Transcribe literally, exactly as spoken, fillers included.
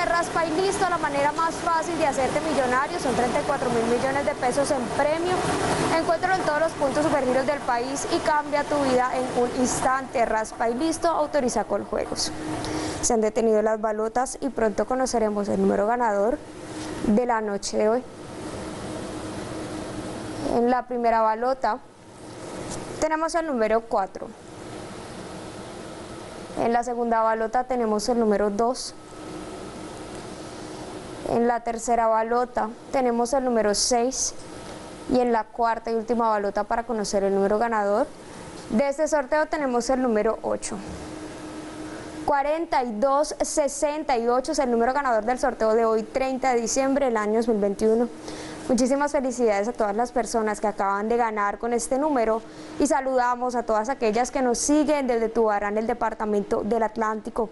de Raspa y Listo, la manera más fácil de hacerte millonario. Son treinta y cuatro mil millones de pesos en premio. Encuéntralo en todos los puntos Supergiros del país y cambia tu vida en un instante. Raspa y Listo, autoriza Coljuegos. Se han detenido las balotas y pronto conoceremos el número ganador de la noche de hoy. En la primera balota tenemos el número cuatro. En la segunda balota tenemos el número dos. En la tercera balota tenemos el número seis. Y en la cuarta y última balota, para conocer el número ganador de este sorteo, tenemos el número ocho. cuarenta y dos sesenta y ocho es el número ganador del sorteo de hoy, treinta de diciembre del año dos mil veintiuno. Muchísimas felicidades a todas las personas que acaban de ganar con este número y saludamos a todas aquellas que nos siguen desde Tubarán, el departamento del Atlántico.